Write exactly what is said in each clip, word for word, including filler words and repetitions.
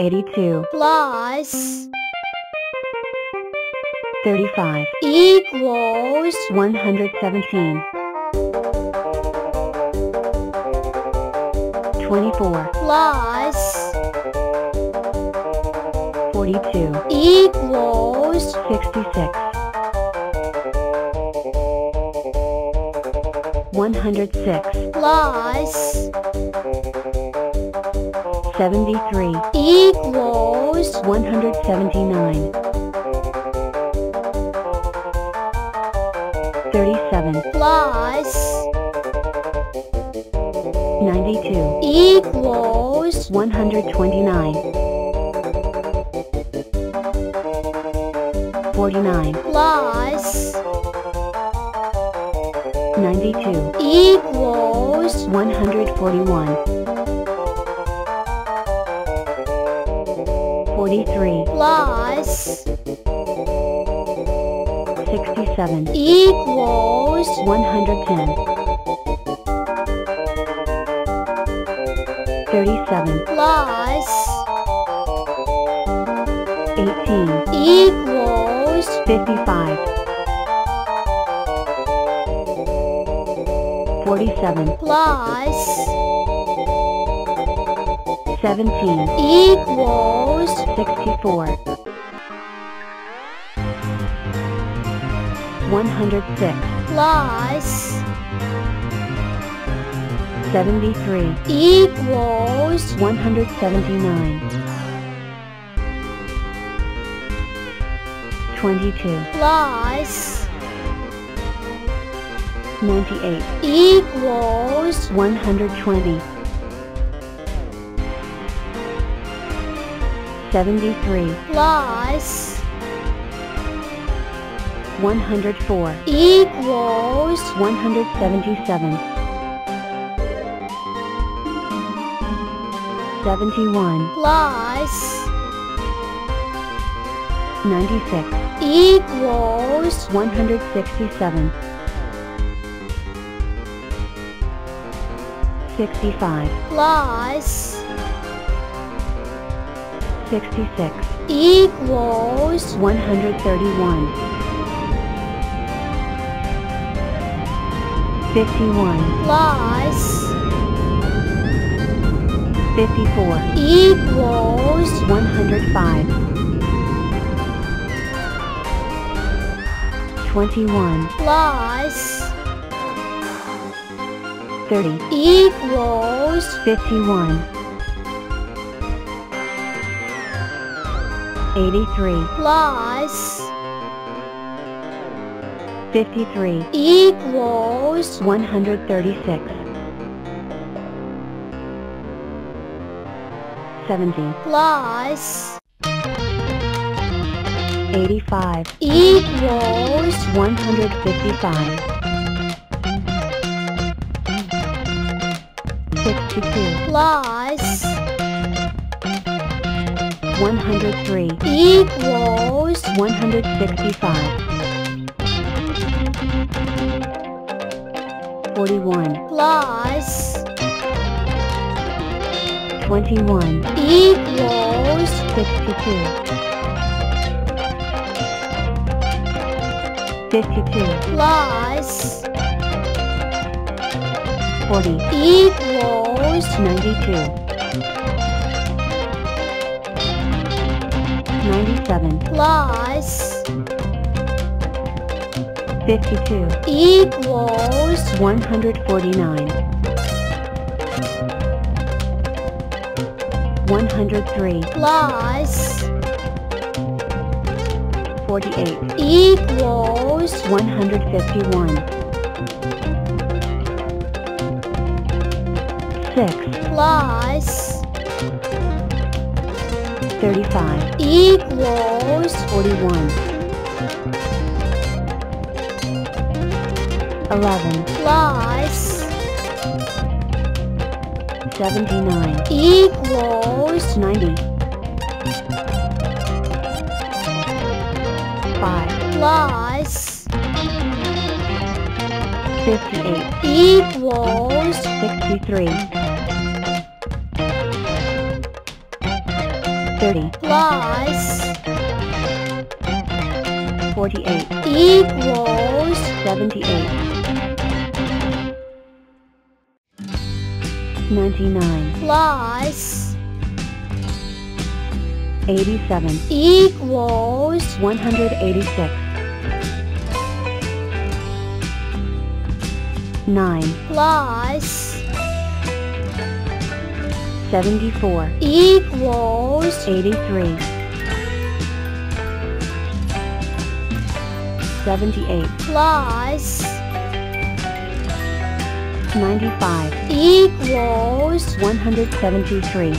eighty-two plus thirty-five equals one hundred seventeen. Twenty-four plus forty-two equals sixty-six. One hundred six plus seventy-three equals one hundred seventy-nine. Thirty-seven plus ninety-two equals one hundred twenty-nine. Forty-nine plus ninety-two equals one hundred forty-one. Forty-three plus sixty-seven equals one hundred ten. Thirty-seven plus eighteen equals fifty-five. Forty-seven plus seventeen equals sixty-four. one hundred six plus seventy-three equals one hundred seventy-nine. twenty-two plus ninety-eight equals one hundred twenty. seventy-three plus one hundred four equals one hundred seventy-seven. seventy-one plus ninety-six equals one hundred sixty-seven. sixty-five plus sixty-six equals one hundred thirty-one. fifty-one plus fifty-four equals one hundred five. twenty-one plus thirty equals fifty-one. eighty-three plus fifty-three equals one hundred thirty-six. seventy plus eighty-five equals one hundred fifty-five. sixty-two plus one hundred three equals one hundred sixty-five. forty-one plus twenty-one equals sixty-two. fifty-two plus forty equals ninety-two. ninety-seven plus fifty-two equals one hundred forty-nine. one hundred three plus forty-eight equals one hundred fifty-one. six plus thirty-five equals forty-one. eleven plus seventy-nine equals ninety. five plus fifty-eight equals sixty-three. thirty plus forty-eight equals seventy-eight. ninety-nine plus eighty-seven equals one hundred eighty-six. nine plus seventy-four equals eighty-three. seventy-eight plus ninety-five equals one hundred seventy-three.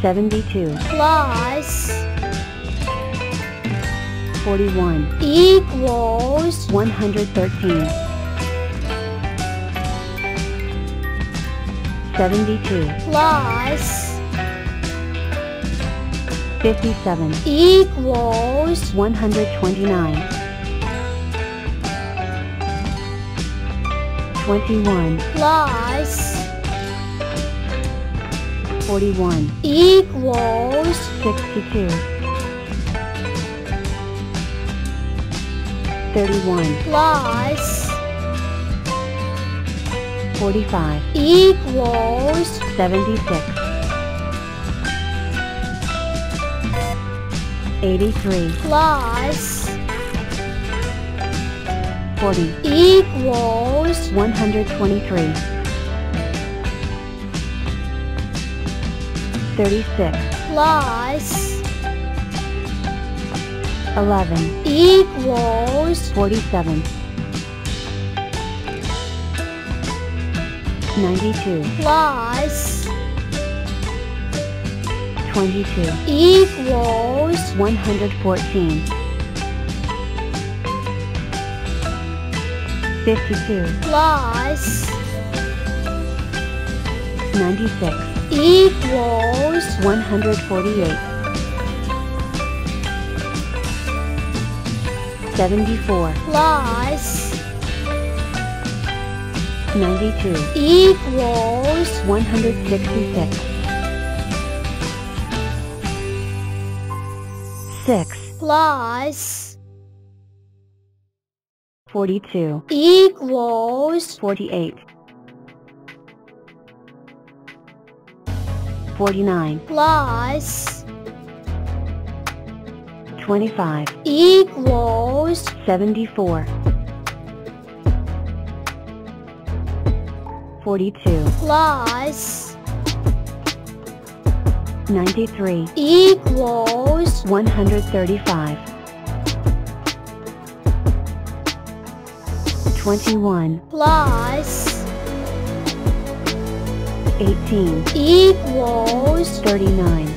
seventy-two plus forty-one equals one hundred thirteen. seventy-two plus fifty-seven equals one hundred twenty-nine. twenty-one plus forty-one equals sixty-two. thirty-one plus forty-five equals seventy-six. eighty-three plus forty equals one hundred twenty-three. thirty-six plus eleven equals forty-seven. ninety-two plus twenty-two equals one hundred fourteen. fifty-two plus ninety-six equals one hundred forty-eight. seventy-four plus ninety-two equals one hundred sixty-six. six plus forty-two equals forty-eight. forty-nine plus twenty-five equals seventy-four. forty-two plus ninety-three equals one hundred thirty-five. twenty-one plus eighteen equals thirty-nine.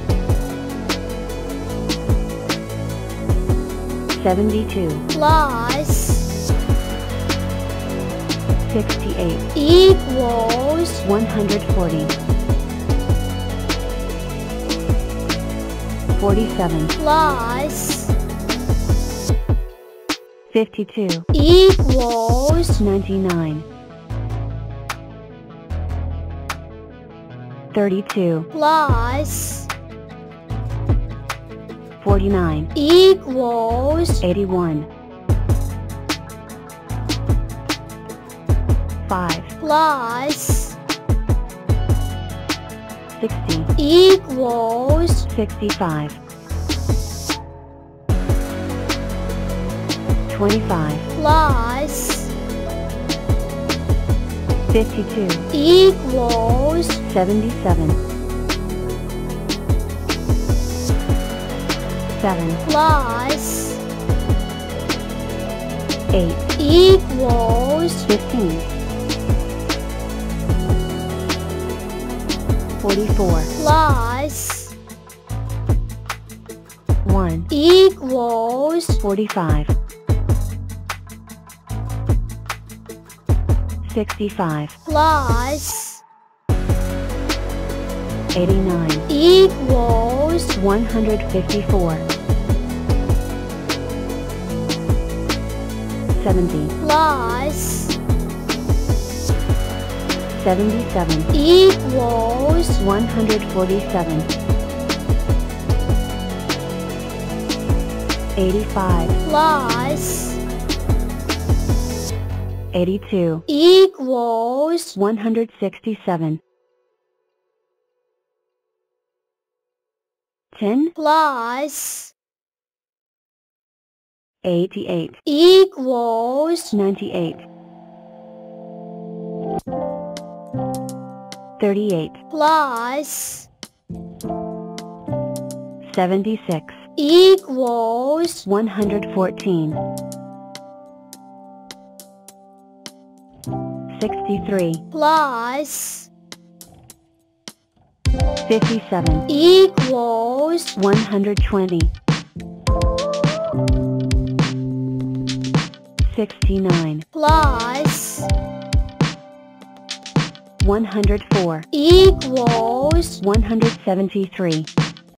seventy-two plus sixty-eight equals one hundred forty. forty-seven plus fifty-two equals ninety-nine. thirty-two plus forty-nine equals eighty-one. five plus sixty equals sixty-five. twenty-five plus fifty-two equals seventy-seven. seven plus eight equals fifteen. forty-four plus one equals forty-five. sixty-five plus eighty-nine equals one hundred fifty-four. seventy plus seventy-seven equals one hundred forty-seven. eighty-five plus eighty-two equals one hundred sixty-seven. ten plus eighty-eight equals ninety-eight. thirty-eight plus seventy-six equals one hundred fourteen. sixty-three plus fifty-seven equals one hundred twenty. sixty-nine plus one hundred four equals one hundred seventy-three.